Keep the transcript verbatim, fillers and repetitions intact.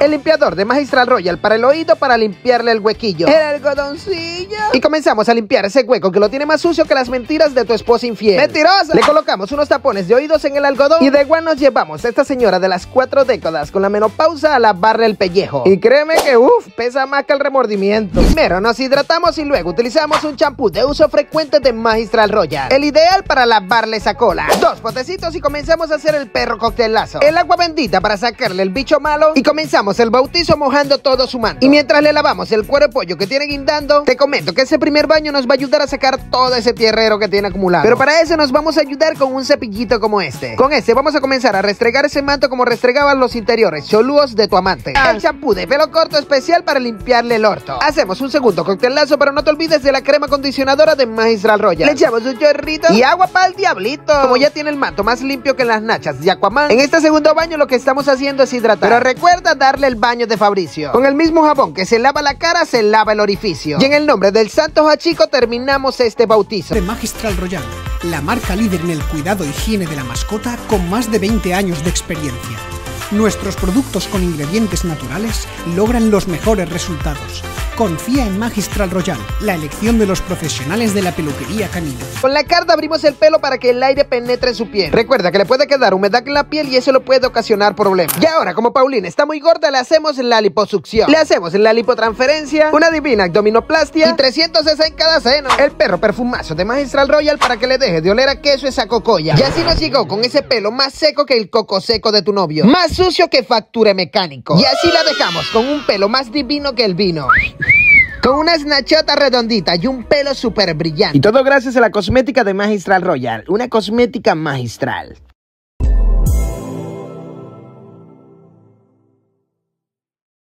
El limpiador de Magistral Royal para el oído para limpiarle el huequillo. El algodoncillo. Y comenzamos a limpiar ese hueco que lo tiene más sucio que las mentiras de tu esposa infiel. ¡Mentirosa! Le colocamos unos tapones de oídos en el algodón y de igual nos llevamos a esta señora de las cuatro décadas con la menopausa a lavarle el pellejo. Y créeme que uff, pesa más que el remordimiento. Primero nos hidratamos y luego utilizamos un champú de uso frecuente de Magistral Royal. El ideal para lavarle esa cola. Dos potecitos y comenzamos a hacer el perro coctelazo. El agua bendita para sacarle el bicho malo y comenzamos el bautizo mojando todo su manto. Y mientras le lavamos el cuero de pollo que tiene guindando, te comento que ese primer baño nos va a ayudar a sacar todo ese tierrero que tiene acumulado. Pero para eso nos vamos a ayudar con un cepillito como este. Con este vamos a comenzar a restregar ese manto como restregaban los interiores cholúos de tu amante. El champú de pelo corto especial para limpiarle el orto. Hacemos un segundo coctelazo, pero no te olvides de la crema acondicionadora de Magistral Royal. Le echamos un chorrito y agua para el diablito. Como ya tiene el manto más limpio que las nachas de Aquaman, en este segundo baño lo que estamos haciendo es hidratar. Pero recuerda dar el baño de Fabricio. Con el mismo jabón que se lava la cara, se lava el orificio. Y en el nombre del santo Hachico terminamos este bautizo. De Magistral Royal, la marca líder en el cuidado e higiene de la mascota con más de veinte años de experiencia. Nuestros productos con ingredientes naturales logran los mejores resultados. Confía en Magistral Royal, la elección de los profesionales de la peluquería canina. Con la carda abrimos el pelo para que el aire penetre en su piel. Recuerda que le puede quedar humedad en la piel y eso lo puede ocasionar problemas. Y ahora, como Paulina está muy gorda, le hacemos la liposucción. Le hacemos la lipotransferencia, una divina abdominoplastia y trescientos sesenta en cada seno. El perro perfumazo de Magistral Royal para que le deje de oler a queso esa cocoya. Y así nos llegó con ese pelo más seco que el coco seco de tu novio. Más sucio que facture mecánico. Y así la dejamos con un pelo más divino que el vino. Con una snachota redondita y un pelo súper brillante. Y todo gracias a la cosmética de Magistral Royal. Una cosmética magistral.